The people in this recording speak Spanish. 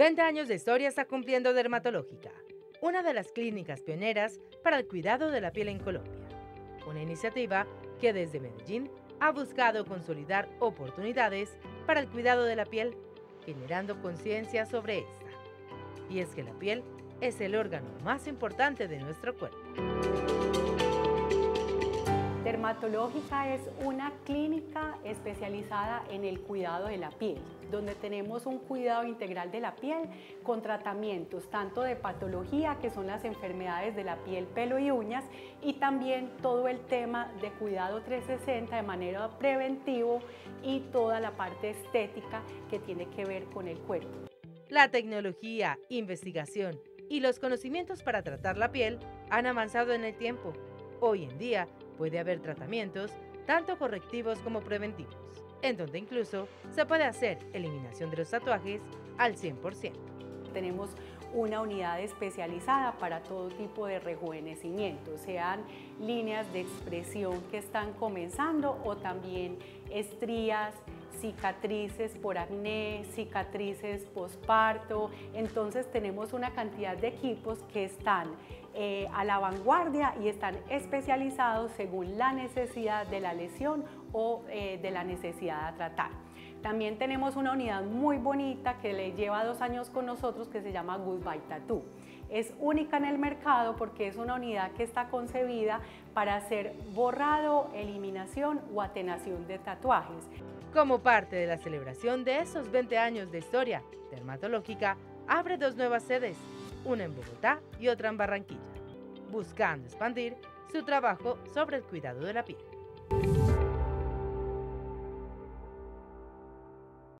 20 años de historia está cumpliendo Dermatológica, una de las clínicas pioneras para el cuidado de la piel en Colombia. Una iniciativa que desde Medellín ha buscado consolidar oportunidades para el cuidado de la piel, generando conciencia sobre esta. Y es que la piel es el órgano más importante de nuestro cuerpo. Dermatológica es una clínica especializada en el cuidado de la piel, donde tenemos un cuidado integral de la piel con tratamientos tanto de patología, que son las enfermedades de la piel, pelo y uñas, y también todo el tema de cuidado 360 de manera preventiva y toda la parte estética que tiene que ver con el cuerpo. La tecnología, investigación y los conocimientos para tratar la piel han avanzado en el tiempo. Hoy en día puede haber tratamientos tanto correctivos como preventivos, en donde incluso se puede hacer eliminación de los tatuajes al 100%. Tenemos una unidad especializada para todo tipo de rejuvenecimiento, sean líneas de expresión que están comenzando o también estrías, cicatrices por acné, cicatrices posparto. Entonces tenemos una cantidad de equipos que están a la vanguardia y están especializados según la necesidad de la lesión o de la necesidad a tratar. También tenemos una unidad muy bonita que le lleva 2 años con nosotros que se llama Goodbye Tattoo. Es única en el mercado porque es una unidad que está concebida para hacer borrado, eliminación o atenuación de tatuajes. Como parte de la celebración de esos 20 años de historia, Dermatológica abre 2 nuevas sedes, una en Bogotá y otra en Barranquilla, buscando expandir su trabajo sobre el cuidado de la piel.